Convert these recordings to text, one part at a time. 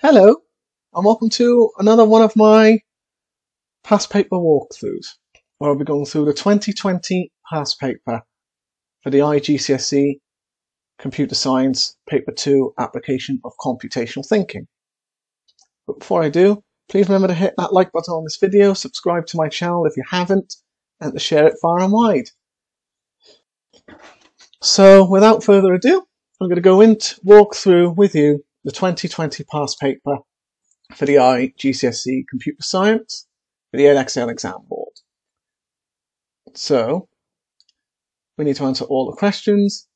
Hello, and welcome to another one of my past paper walkthroughs, where I'll be going through the 2020 past paper for the IGCSE Computer Science Paper 2 Application of Computational Thinking. But before I do, please remember to hit that like button on this video, subscribe to my channel if you haven't, and to share it far and wide. So without further ado, I'm going to go into walk through with you the 2020 past paper for the IGCSE Computer Science for the Edexcel exam board. So we need to answer all the questions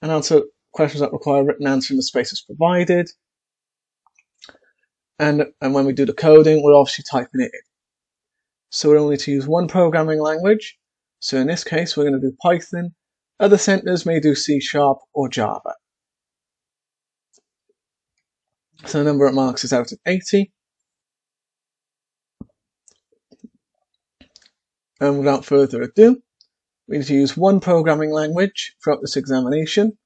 and answer questions that require a written answer in the spaces provided. And when we do the coding, we're obviously typing it in. So we're only to use one programming language. So in this case, we're going to do Python. Other centers may do C# or Java. So the number of marks is out of 80. And without further ado, we need to use one programming language throughout this examination.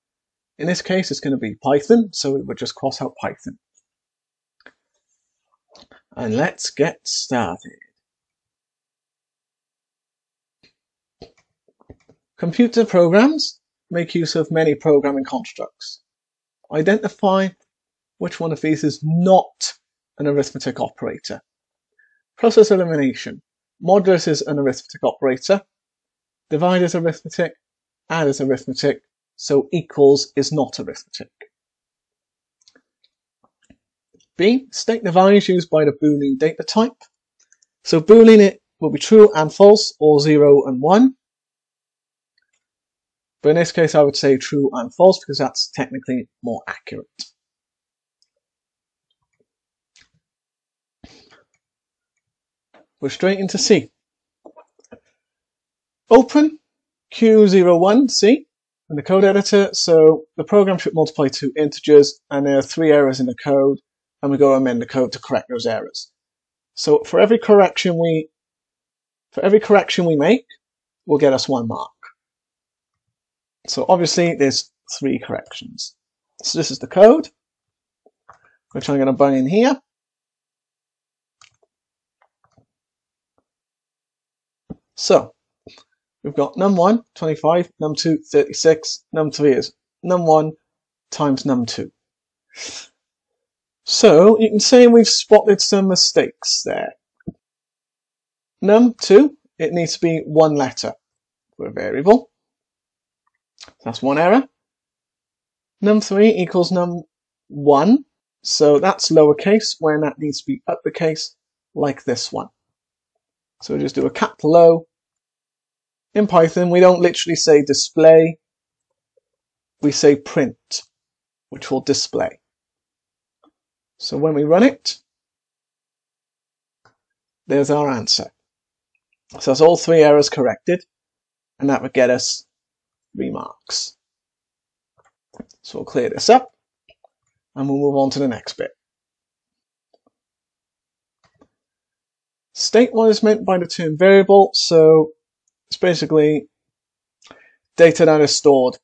In this case, it's going to be Python, so we would just cross out Python. And let's get started. Computer programs make use of many programming constructs. Identify which one of these is not an arithmetic operator. Process elimination. Modulus is an arithmetic operator. Divide is arithmetic. Add is arithmetic. So equals is not arithmetic. B. State the values used by the Boolean data type. So Boolean, it will be true and false, or 0 and 1. But in this case, I would say true and false because that's technically more accurate. We're straight into C. Open Q01C in the code editor, so the program should multiply two integers, and there are three errors in the code, and we go amend the code to correct those errors. So for every correction we make, we'll get us 1 mark. So obviously there's three corrections. So this is the code, which I'm going to bung in here. So we've got num1, 25, num2, 36, num3 is num1 times num2. So you can say we've spotted some mistakes there. Num2, it needs to be one letter for a variable. That's one error. Num3 equals num1, so that's lowercase when that needs to be uppercase, like this one. So we'll just do a capital O. In Python, we don't literally say display, we say print, which will display. So when we run it, there's our answer. So that's all three errors corrected, and that would get us 3 marks. So we'll clear this up and we'll move on to the next bit. State what is meant by the term variable, so it's basically data that is stored.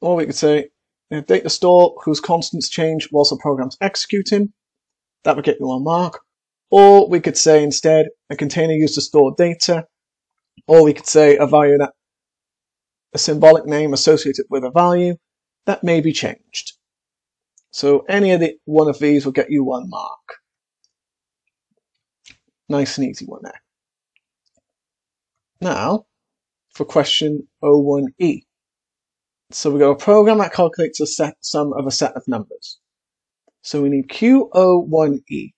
Or we could say data store whose constants change whilst the program's executing. That would get you 1 mark. Or we could say instead a container used to store data, or we could say a value that a symbolic name associated with a value that may be changed. So any of the one of these will get you 1 mark. Nice and easy one there. Now for question 01E. So we got a program that calculates a sum of a set of numbers. So we need Q01E.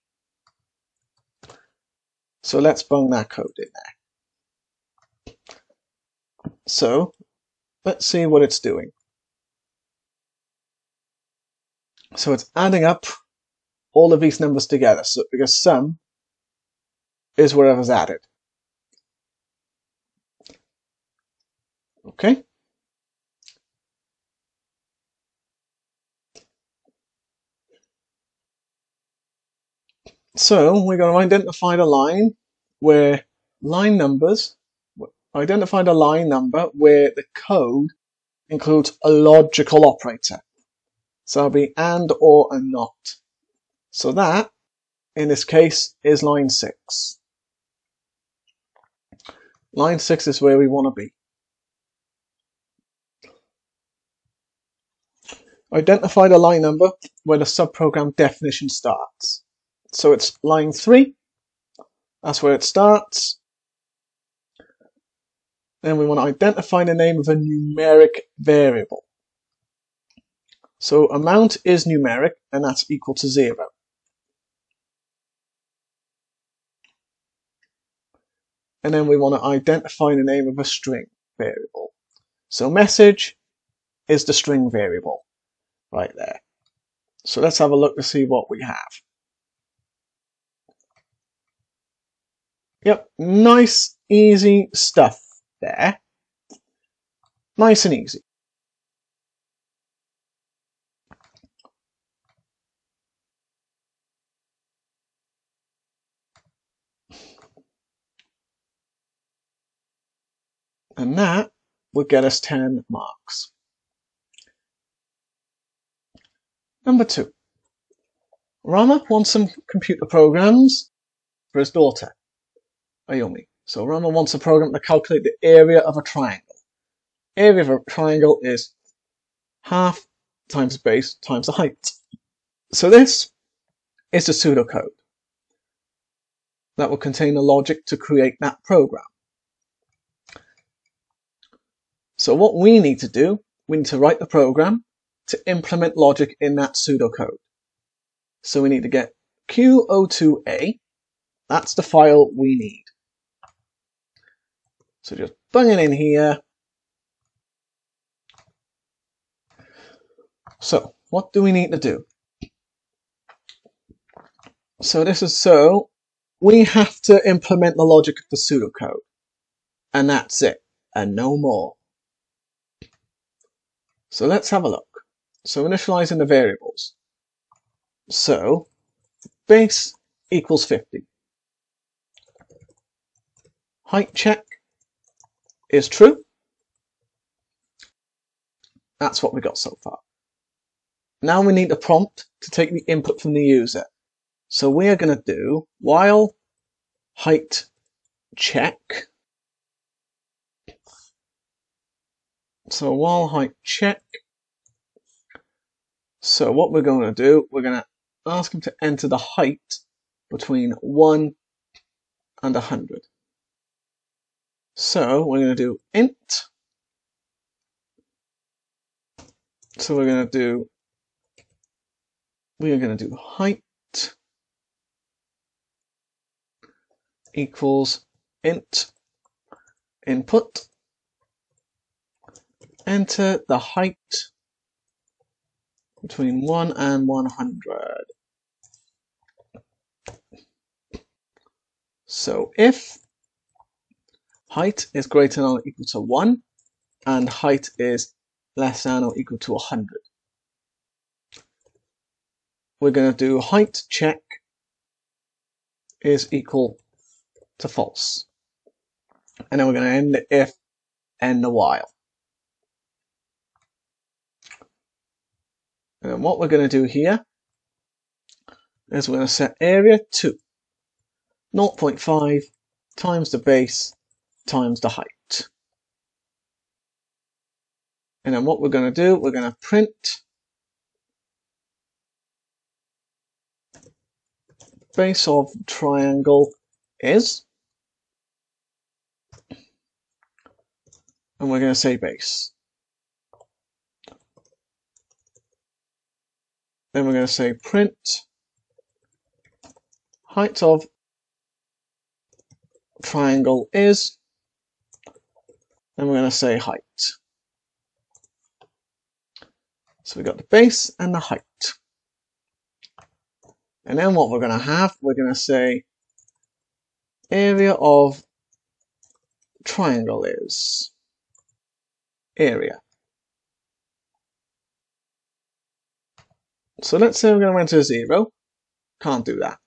So let's bung that code in there. So let's see what it's doing. So it's adding up all of these numbers together, so because sum is whatever's added. Okay. So we're going to identify the line where line number where the code includes a logical operator. So that'll be and, or, and not. So that, in this case, is line 6. Line 6 is where we want to be. Identify the line number where the subprogram definition starts. So it's line 3. That's where it starts. Then we want to identify the name of a numeric variable. So amount is numeric, and that's equal to 0. And then we want to identify the name of a string variable. So message is the string variable right there. So let's have a look to see what we have. Yep, nice, easy stuff there. Nice and easy. And that would get us 10 marks. Number 2. Rama wants some computer programs for his daughter, Ayomi. So Rama wants a program to calculate the area of a triangle. Area of a triangle is half times base times the height. So this is the pseudocode that will contain the logic to create that program. So what we need to do, we need to write the program to implement logic in that pseudocode. So we need to get QO2A, that's the file we need. So just bung it in here. So what do we need to do? So we have to implement the logic of the pseudocode, and that's it, and no more. So let's have a look. So initializing the variables. So base equals 50. Height check is true. That's what we got so far. Now we need a prompt to take the input from the user. So we are going to do while height check. So while height check. So what we're going to do, we're going to ask him to enter the height between 1 and 100. So we're going to do int. So we are going to do height equals int input. Enter the height between 1 and 100. So if height is greater than or equal to 1 and height is less than or equal to 100, we're going to do height check is equal to false. And then we're going to end the if and the while. And what we're going to do here is we're going to set area to 0.5 times the base times the height. And then what we're going to do, we're going to print base of triangle is, and we're going to say base. Then we're going to say print height of triangle is, and we're going to say height. So we got the base and the height. And then what we're going to have, we're going to say area of triangle is area. So let's say we're going to enter 0, can't do that.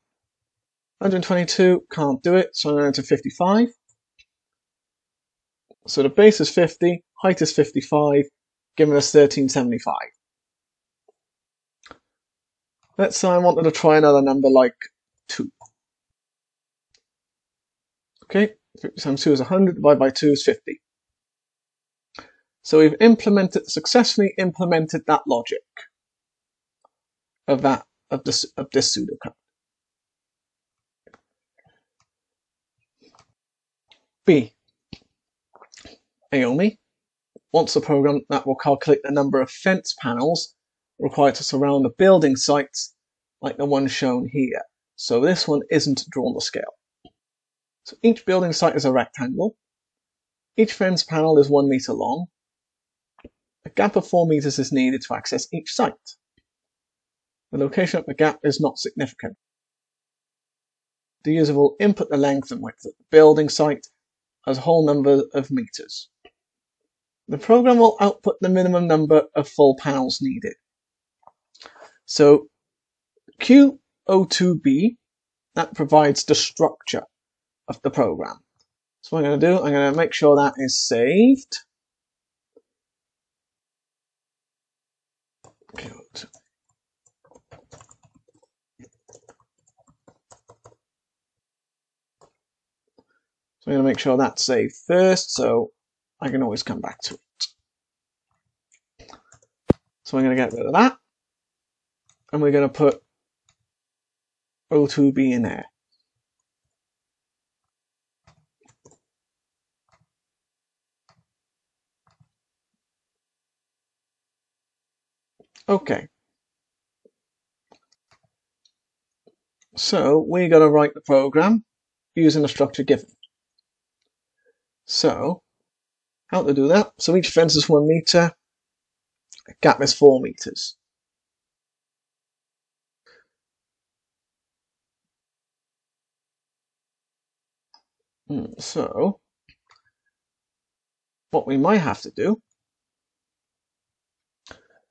122, can't do it, so I'm going to enter 55. So the base is 50, height is 55, giving us 1375. Let's say I wanted to try another number like 2. Okay, 50 times 2 is 100, divided by 2 is 50. So we've successfully implemented that logic of this pseudocode. B. Aomi wants a program that will calculate the number of fence panels required to surround a building site like the one shown here. So this one isn't drawn to scale. So each building site is a rectangle. Each fence panel is 1 meter long. A gap of 4 meters is needed to access each site. The location of the gap is not significant. The user will input the length and width of the building site as a whole number of meters. The program will output the minimum number of full panels needed. So Q02B, that provides the structure of the program. So what I'm going to do, I'm going to make sure that is saved. Good. So I'm going to make sure that's saved first, so I can always come back to it. So I'm going to get rid of that, and we're going to put O2B in there. Okay. So we got to write the program using the structure given. So, how to do that? So each fence is 1 meter, a gap is 4 meters. So, what we might have to do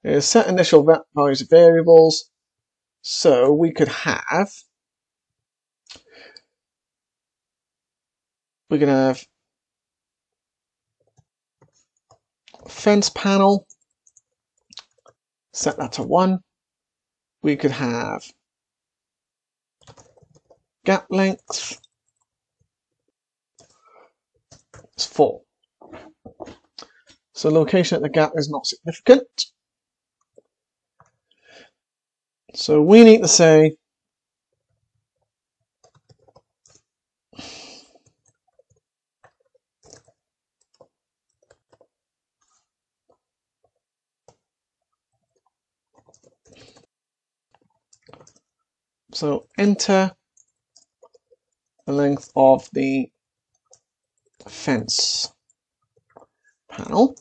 is set initial values of variables, so we could have, we're going to have fence panel, set that to 1. We could have gap length, it's 4. So location at the gap is not significant. So we need to say so enter the length of the fence panel.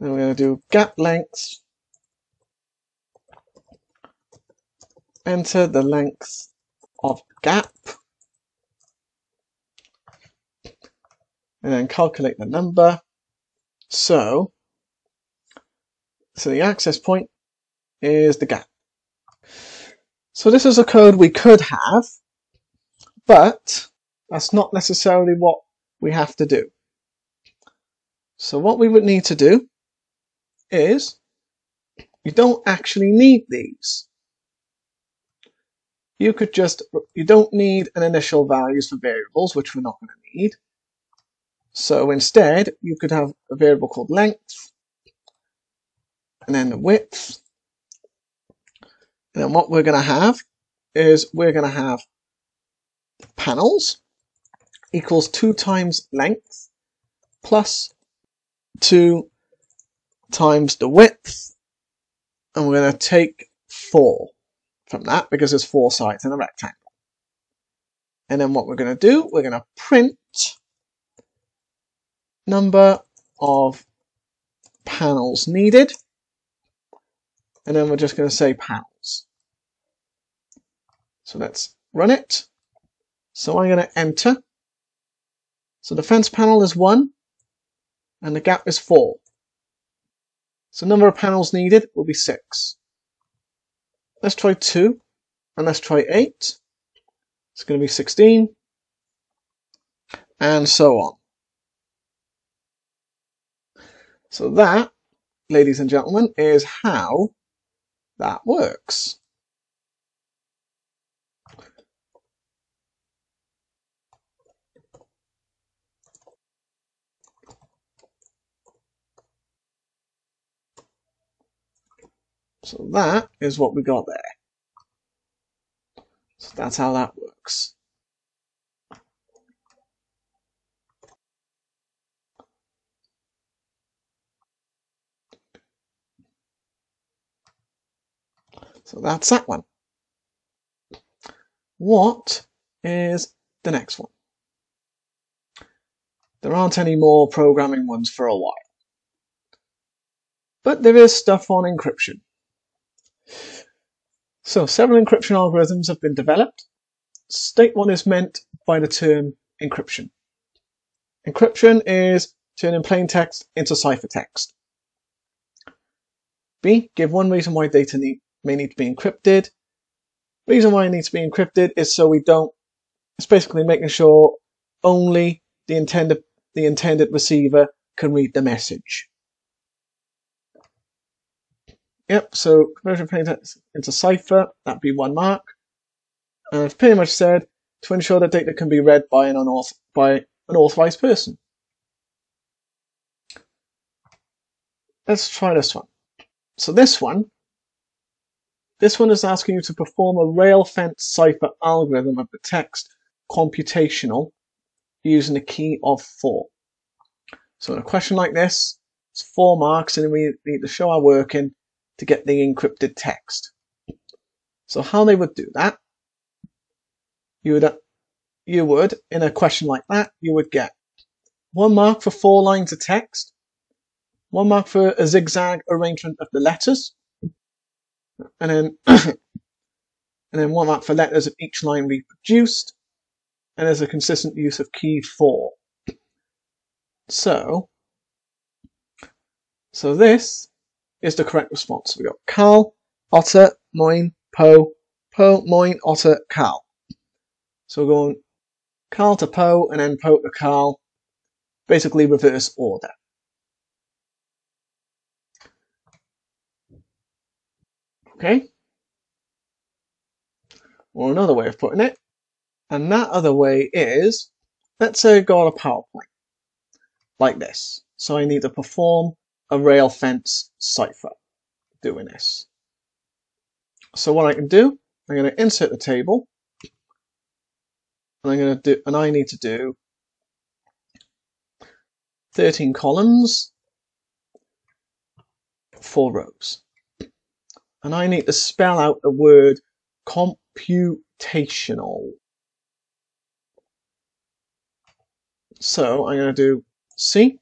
Then we're going to do gap length. Enter the length of gap. And then calculate the number. So the access point is the gap. So this is a code we could have, but that's not necessarily what we have to do. So what we would need to do is, you don't actually need these. You could just, you don't need an initial values for variables, which we're not going to need. So instead, you could have a variable called length, and then the width. And then what we're going to have is we're going to have panels equals 2 times length plus 2 times the width. And we're going to take 4 from that because there's 4 sides in a rectangle. And then what we're going to do, we're going to print number of panels needed. And then we're just going to say panels. So let's run it. So I'm going to enter. So the fence panel is 1 and the gap is 4. So the number of panels needed will be 6. Let's try 2 and let's try 8. It's going to be 16 and so on. So that, ladies and gentlemen, is how that works. So that is what we got there. So that's how that works. So that's that one. What is the next one? There aren't any more programming ones for a while, but there is stuff on encryption. So several encryption algorithms have been developed. State what is meant by the term encryption. Encryption is turning plain text into ciphertext. B, give one reason why data may need to be encrypted. Reason why it needs to be encrypted is so we don't, it's basically making sure only the intended receiver can read the message. Yep, so conversion plain text into cipher, that'd be 1 mark. And I've pretty much said to ensure that data can be read by an authorized person. Let's try this one. So this one is asking you to perform a rail fence cipher algorithm of the text computational using a key of 4. So in a question like this, it's 4 marks and we need to show our work in to get the encrypted text. So how they would do that, you would, in a question like that, you would get 1 mark for 4 lines of text, 1 mark for a zigzag arrangement of the letters, and then, and then 1 mark for letters of each line reproduced, and there's a consistent use of key 4. So this is the correct response. We got Carl, Otter, Moin, Poe, Poe, Moin, Otter, Carl. So we're going Carl to Poe and then Poe to Carl, basically reverse order. Okay? Or another way of putting it, and that other way is, let's say I've got a PowerPoint like this. So I need to perform a rail fence cipher doing this. So what I can do, I'm going to insert the table, and I need to do 13 columns, 4 rows, and I need to spell out the word computational. So I'm going to do C-O-M-P.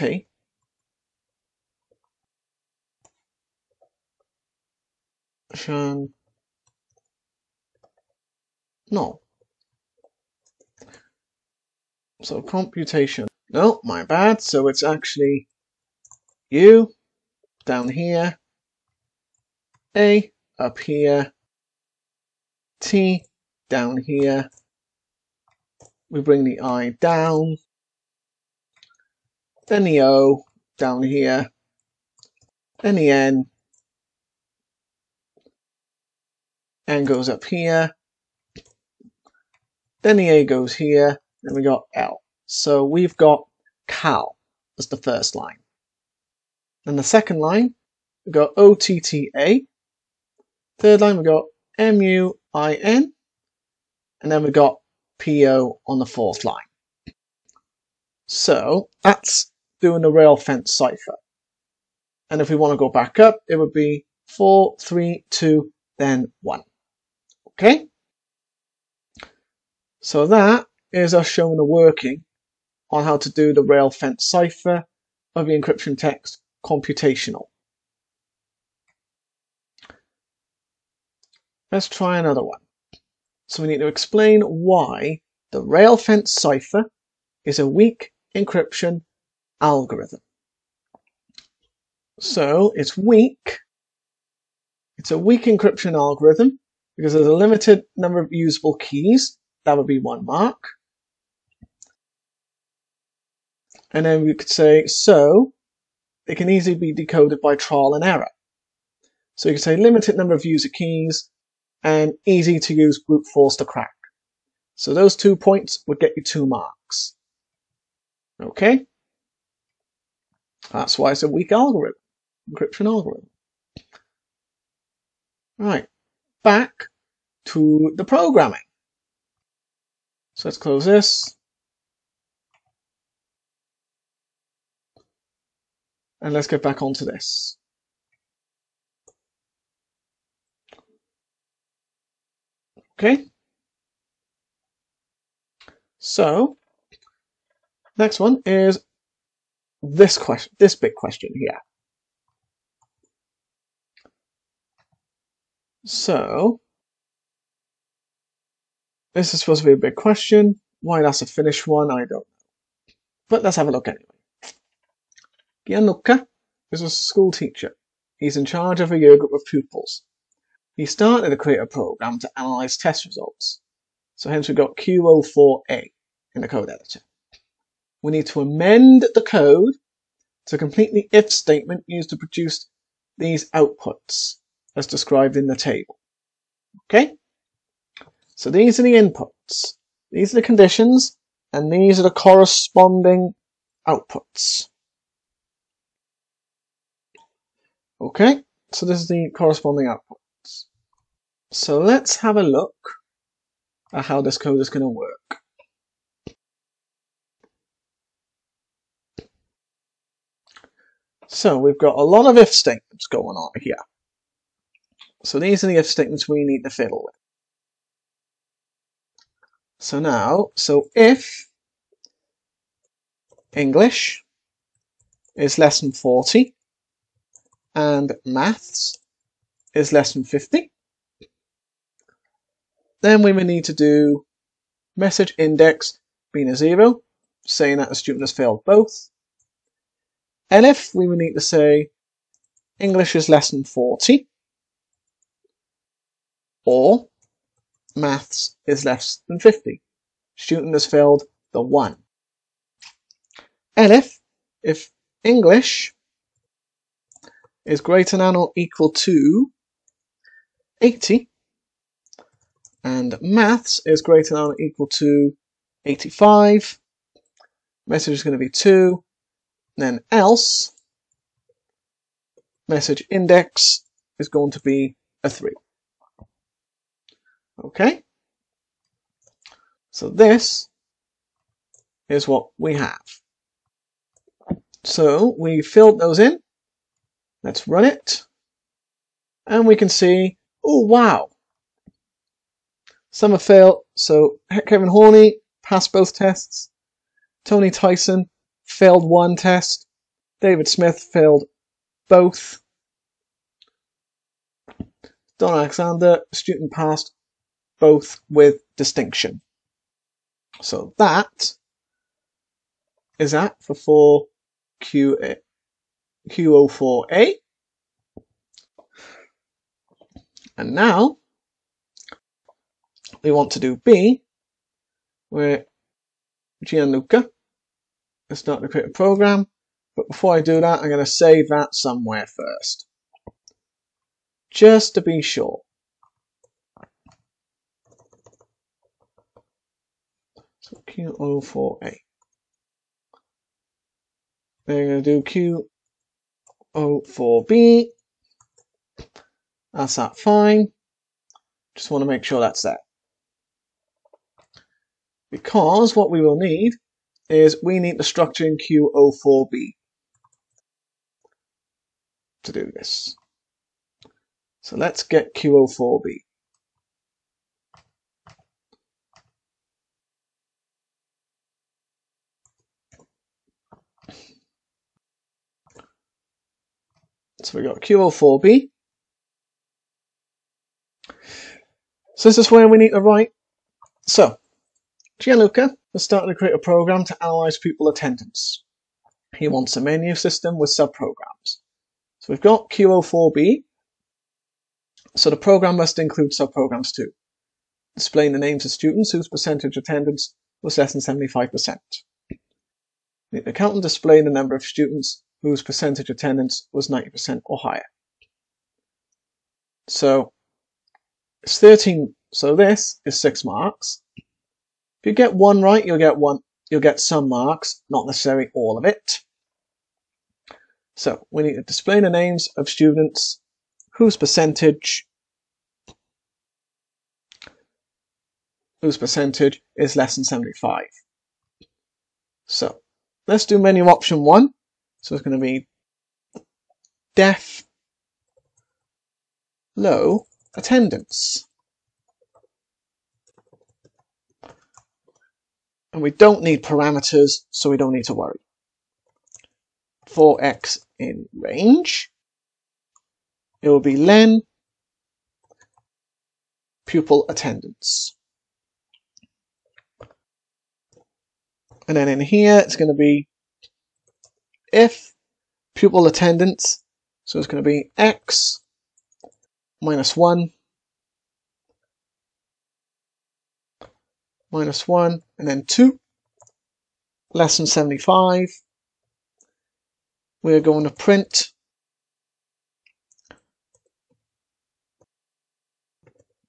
Computational. So computation. No, my bad. So it's actually U down here, A up here, T down here, we bring the I down, then the O down here, then the N goes up here, then the A goes here, then we got L. So we've got Cal as the first line. And the second line, we've got O-T-T-A, third line we've got M-U-I-N, and then we've got PO on the fourth line. So that's doing the rail fence cipher. And if we want to go back up, it would be 4, 3, 2, then 1. Okay. So that is us showing the working on how to do the rail fence cipher of the encryption text computational. Let's try another one. So we need to explain why the rail fence cipher is a weak encryption algorithm. So it's weak. It's a weak encryption algorithm because there's a limited number of usable keys. That would be 1 mark. And then we could say, so it can easily be decoded by trial and error. So you could say limited number of user keys and easy to use brute force to crack. So those 2 points would get you 2 marks. Okay. That's why it's a weak algorithm, encryption algorithm. Right. Back to the programming. So let's close this. And let's get back onto this. Okay. So next one is this question, this big question here. So this is supposed to be a big question. Why that's a Finnish one, I don't know. But let's have a look anyway. Gianluca is a school teacher. He's in charge of a year group of pupils. He started to create a program to analyze test results. So hence we got Q04A in the code editor. We need to amend the code to complete the if statement used to produce these outputs as described in the table. Okay? So these are the inputs, these are the conditions, and these are the corresponding outputs. Okay, so this is the corresponding outputs. So let's have a look at how this code is going to work. So we've got a lot of if statements going on here. So these are the if statements we need to fiddle with. So now, so if English is less than 40, and maths is less than 50. Then we may need to do message index being a 0, saying that the student has failed both. And if we would need to say English is less than 40 or maths is less than 50, student has failed the 1. And if English is greater than or equal to 80, and maths is greater than or equal to 85, message is going to be 2, then else, message index is going to be a 3. Okay, so this is what we have. So we filled those in. Let's run it, and we can see, oh wow, some have failed. So Kevin Horney passed both tests, Tony Tyson failed 1 test, David Smith failed both, Don Alexander, student passed both with distinction. So that is that for 4QA. Q04A. And now we want to do B, where Gianluca is starting to create a program. But before I do that, I'm going to save that somewhere first, just to be sure. So Q04A. We're going to do Q04B. That's that fine. Just want to make sure that's there. Because what we will need is we need the structure in Q04B to do this. So let's get Q04B. So we got Q04B. So this is where we need to write. So Gianluca has started to create a program to analyze pupil attendance. He wants a menu system with subprograms. So we've got Q04B. So the program must include subprograms too, displaying the names of students whose percentage attendance was less than 75%. The accountant displayed the number of students whose percentage attendance was 90% or higher. So it's 13, so this is 6 marks. If you get one right, you'll get some marks, not necessarily all of it. So we need to display the names of students whose percentage is less than 75. So let's do menu option 1. So it's going to be def low attendance. And we don't need parameters, so we don't need to worry. For x in range, it will be len pupil attendance. And then in here, it's going to be if pupil attendance, so it's going to be x minus 1, and then 2, less than 75. We're going to print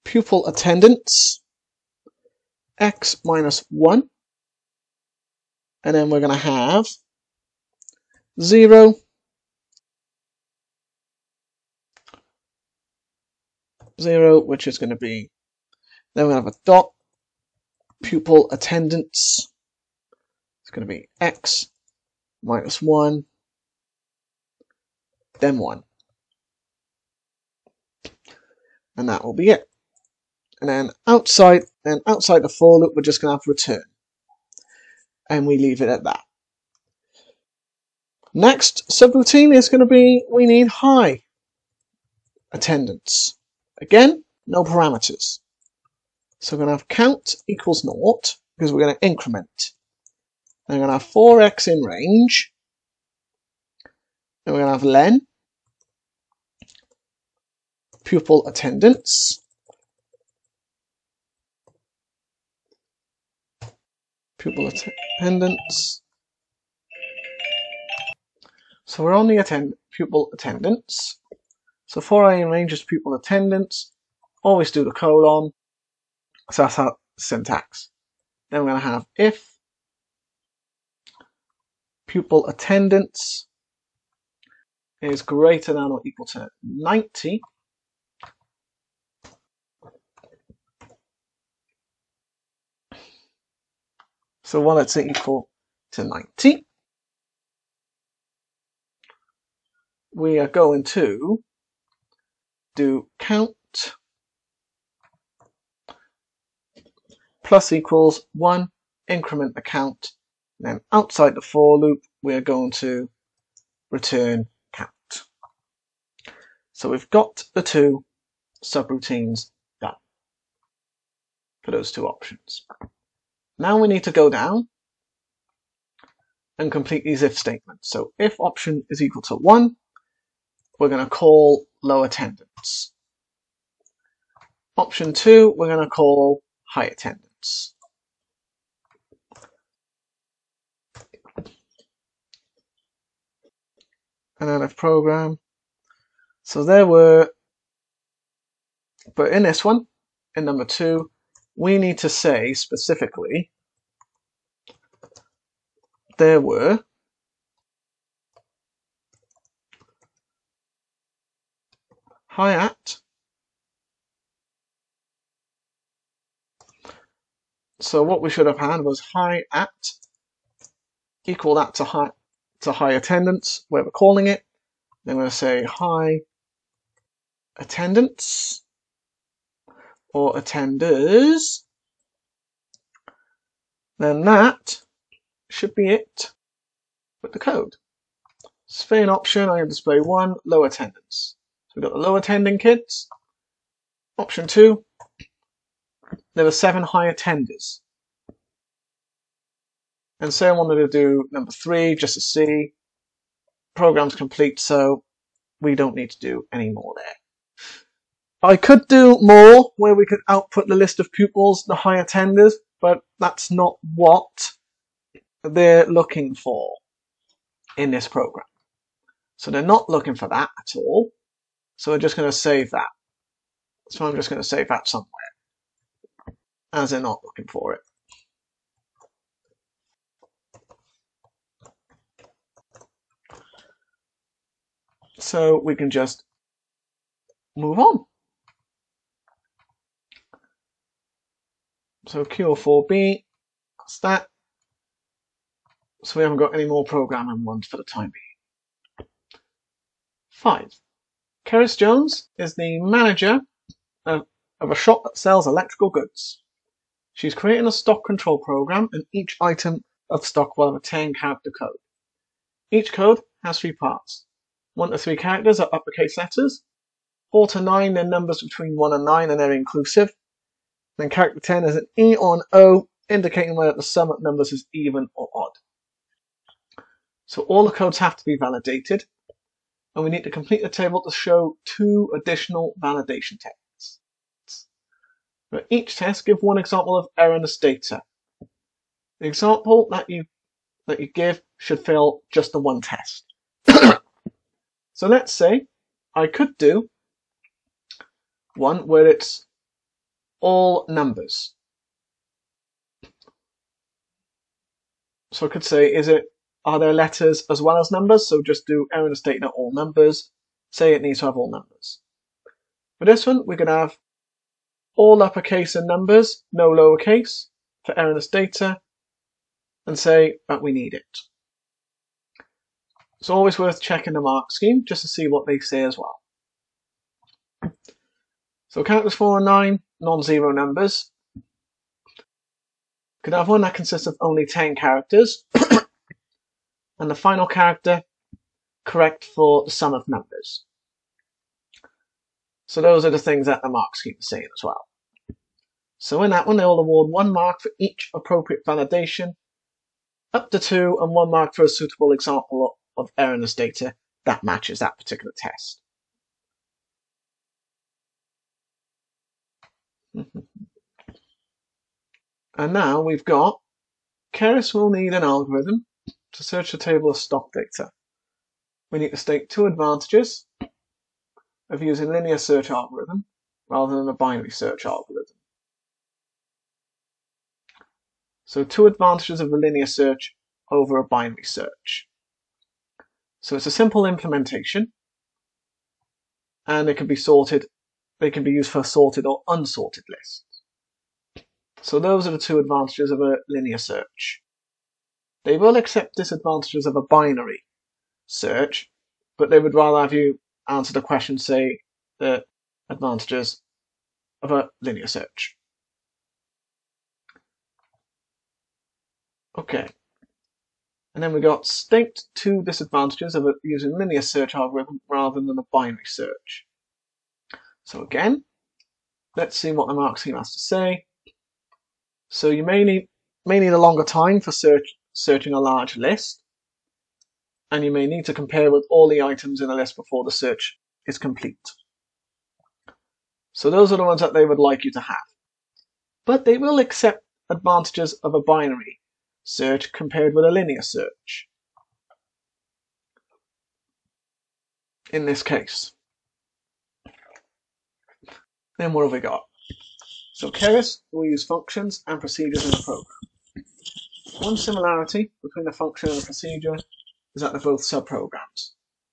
pupil attendance, x minus 1, and then we're going to have 0, which is going to be, then we're going to have a dot pupil attendance. It's going to be x minus 1, then 1. And that will be it. And then outside the for loop, we're just going to have return. And we leave it at that. Next subroutine is going to be, we need high attendance. Again, no parameters. So we're going to have count equals 0, because we're going to increment. And we're going to have 4x in range. And we're going to have len pupil attendance. Pupil attendance. So we're on the pupil attendance. So 4i in range is pupil attendance. Always do the colon. So that's our syntax. Then we're going to have if pupil attendance is greater than or equal to 90, so while it's equal to 90, we are going to do count plus equals 1, increment the count, and then outside the for loop, we are going to return count. So we've got the two subroutines done for those two options. Now we need to go down and complete these if statements. So if option is equal to 1, we're going to call low attendance. Option 2, we're going to call high attendance. And then if program. So there were, but in this one, in number 2, we need to say specifically there were high at. So what we should have had was high at, equal that to high attendance, where we're calling it. Then we're going to say high attendance or attenders. Then that should be it with the code. Sphere option, I have display 1, low attendance. So we've got the low attending kids. Option 2, there are 7 high attenders. And say I wanted to do number 3 just to see. Program's complete, so we don't need to do any more there. I could do more where we could output the list of pupils, the high attenders, but that's not what they're looking for in this program. So they're not looking for that at all. So we're just going to save that. So I'm just going to save that somewhere, as they're not looking for it. So we can just move on. So Q4B, that's that. So we haven't got any more programming ones for the time being. 5. Keris Jones is the manager of a shop that sells electrical goods. She's creating a stock control program, and each item of stock will have a 10-character code. Each code has 3 parts. 1 to 3 characters are uppercase letters. 4 to 9, they're numbers between 1 and 9, and they're inclusive. Then character 10 is an E or an O, indicating whether the sum of numbers is even or odd. So all the codes have to be validated, and we need to complete the table to show 2 additional validation tests. For each test, give 1 example of error in this data. The example that you give should fail just the 1 test. So let's say I could do one where it's all numbers. So I could say, are there letters as well as numbers? So just do error in the statement all numbers. Say it needs to have all numbers. For this one, we could have all uppercase and numbers, no lowercase for error in the data, and say that we need it. It's always worth checking the mark scheme just to see what they say as well. So characters 4 and 9, non-zero numbers. Could have one that consists of only 10 characters, and the final character correct for the sum of numbers. So those are the things that the mark scheme is saying as well. So in that one, they'll award 1 mark for each appropriate validation, up to 2, and 1 mark for a suitable example of error in this data that matches that particular test. And now we've got Keris will need an algorithm to search the table of stock data. We need to state 2 advantages of using linear search algorithm rather than a binary search algorithm. So 2 advantages of a linear search over a binary search. So it's a simple implementation, and it can be sorted, they can be used for sorted or unsorted lists. So those are the 2 advantages of a linear search. They will accept disadvantages of a binary search, but they would rather have you answer the question, say, the advantages of a linear search. Okay. And then we got state 2 disadvantages of using linear search algorithm rather than a binary search. So again, let's see what the mark scheme has to say. So you may need a longer time for searching a large list, and you may need to compare with all the items in the list before the search is complete. So those are the ones that they would like you to have. But they will accept advantages of a binary search compared with a linear search in this case. Then what have we got? So Keris will use functions and procedures in the program. One similarity between a function and a procedure is that they're both subprograms.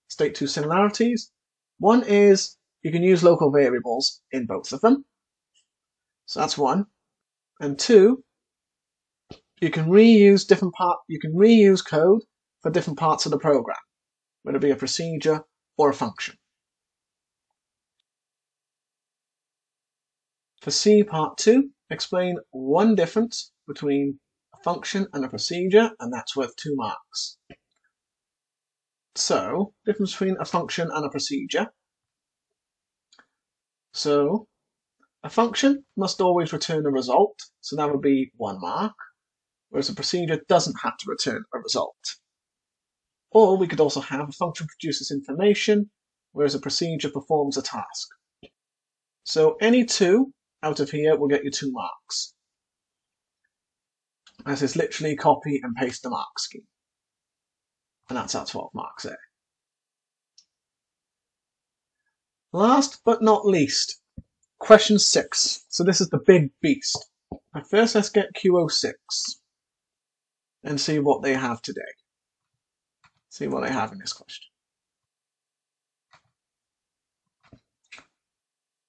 State 2 similarities. One is you can use local variables in both of them. So that's 1. And 2, you can reuse code for different parts of the program, whether it be a procedure or a function. For C part 2, explain one difference between a function and a procedure, and that's worth 2 marks. So, difference between a function and a procedure. So, a function must always return a result, so that would be 1 mark. Whereas a procedure doesn't have to return a result. Or we could also have a function produces information, whereas a procedure performs a task. So any 2 out of here will get you 2 marks. as is literally copy and paste the mark scheme. And that's our 12 marks there. Last but not least, question 6. So this is the big beast. But first let's get QO6 and see what they have today. See what they have in this question.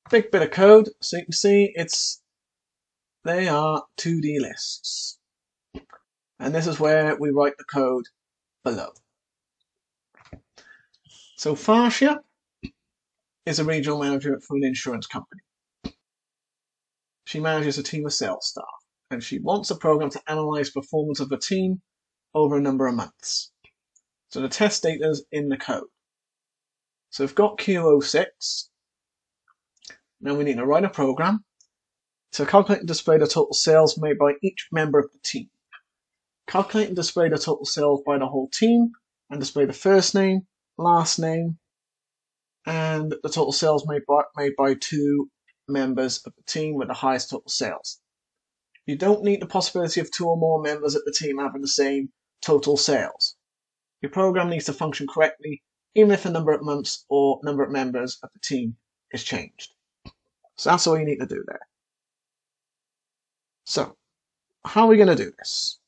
Big bit of code, so you can see they are 2D lists. And this is where we write the code below. So Farsha is a regional manager for an insurance company. She manages a team of sales staff, and she wants a program to analyze performance of the team over a number of months. So the test data is in the code. So we've got QO6. Now we need to write a program to calculate and display the total sales made by each member of the team. Calculate and display the total sales by the whole team and display the first name, last name, and the total sales made by two members of the team with the highest total sales. You don't need the possibility of two or more members of the team having the same total sales. Your program needs to function correctly even if the number of months or number of members of the team is changed. So that's all you need to do there. So, how are we going to do this?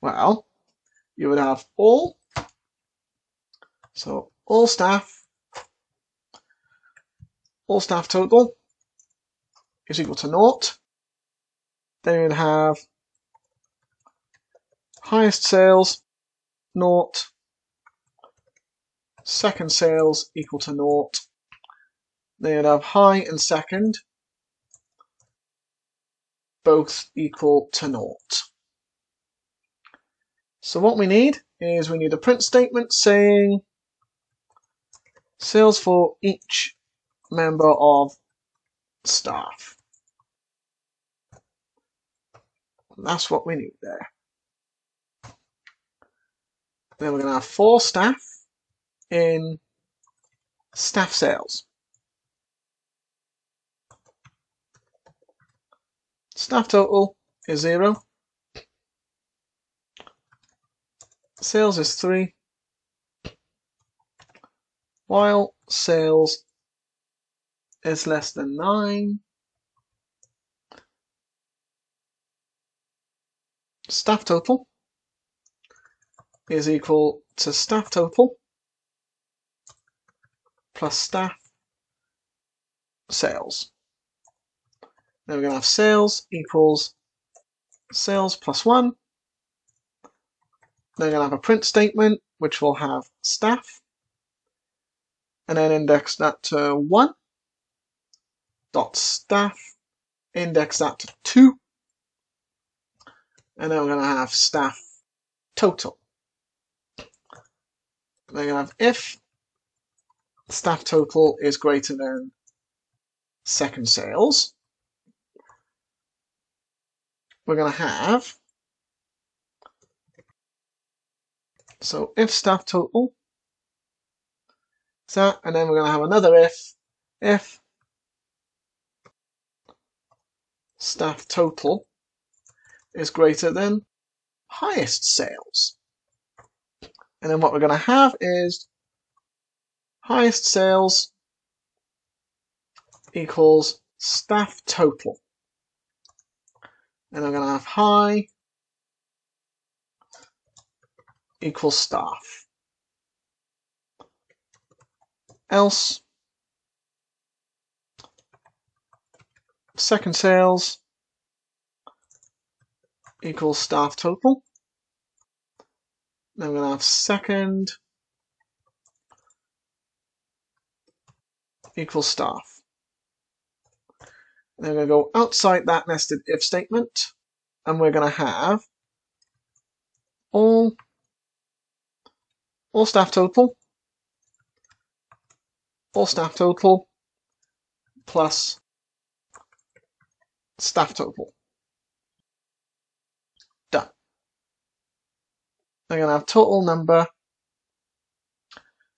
Well, you would have all, so all staff total is equal to naught. Then you would have highest sales, naught, second sales equal to naught. Then you'd have high and second, both equal to naught. So what we need is we need a print statement saying sales for each member of staff. And that's what we need there. Then we're going to have for staff in staff sales. Staff total is 0, sales is 3, while sales is less than 9, staff total is equal to staff total plus staff sales. Then we're going to have sales equals sales plus 1. Then we're going to have a print statement, which will have staff, and then index that to 1, dot staff, index that to 2, and then we're going to have staff total. And then we're going to have if staff total is greater than second sales, we're going to have, so if staff total, that, and then we're going to have another if staff total is greater than highest sales. And then what we're going to have is highest sales equals staff total. And I'm going to have high equals staff. Else, second sales equals staff total. Then I'm going to have second equals staff. And then we're going to go outside that nested if statement, and we're going to have all staff total, plus staff total. Done. We're going to have total number.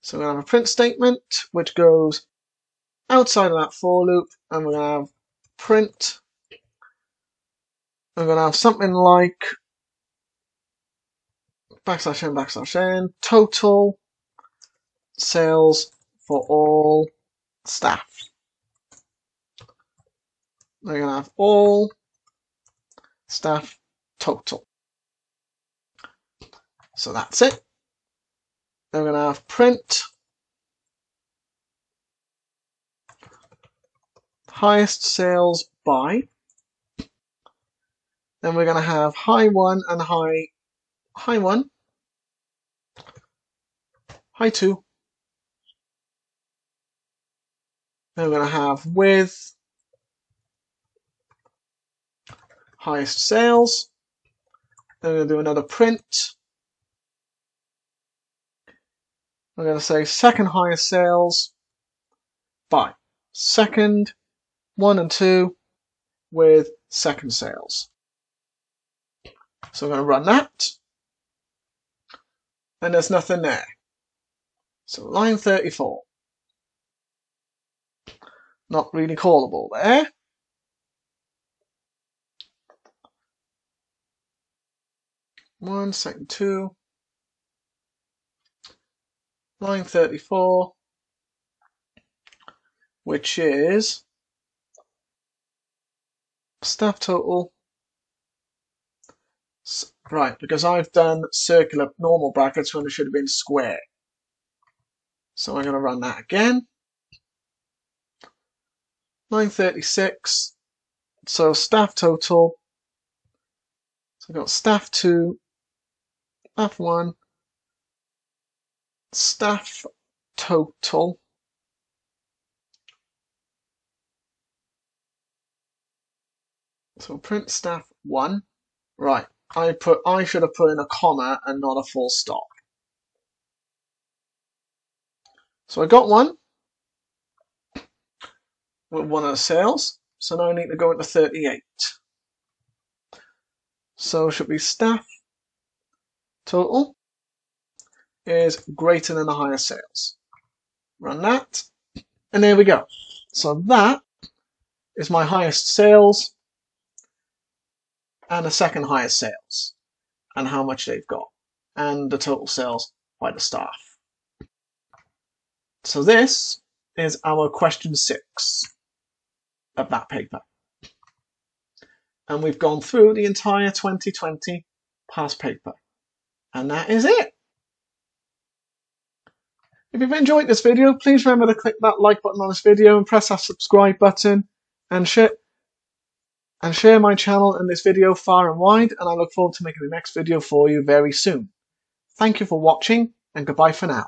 So we're going to have a print statement which goes outside of that for loop, and we're going to have print I'm going to have something like \n\n total sales for all staff. We're going to have all staff total. So that's it. We're going to have print highest sales by. Then we're going to have high 1 and high 1, high 2. Then we're going to have with highest sales. Then we're going to do another print. We're going to say second highest sales by second 1 and 2 with second sales. So I'm going to run that, and there's nothing there. So line 34, not really callable there. Second 2, line 34, which is staff total. Right, because I've done circular normal brackets when it should have been square. So I'm going to run that again. Line 36, so staff total. So I've got staff 2, staff 1, staff total. So print staff 1. Right, I should have put in a comma and not a full stop. So I got one with one of the sales. So now I need to go into 38. So it should be staff total is greater than the highest sales. Run that, and there we go. So that is my highest sales and the second highest sales, and how much they've got, and the total sales by the staff. So this is our question 6 of that paper. And we've gone through the entire 2020 past paper. And that is it. If you've enjoyed this video, please remember to click that like button on this video and press that subscribe button and share my channel and this video far and wide, and I look forward to making the next video for you very soon. Thank you for watching, and goodbye for now.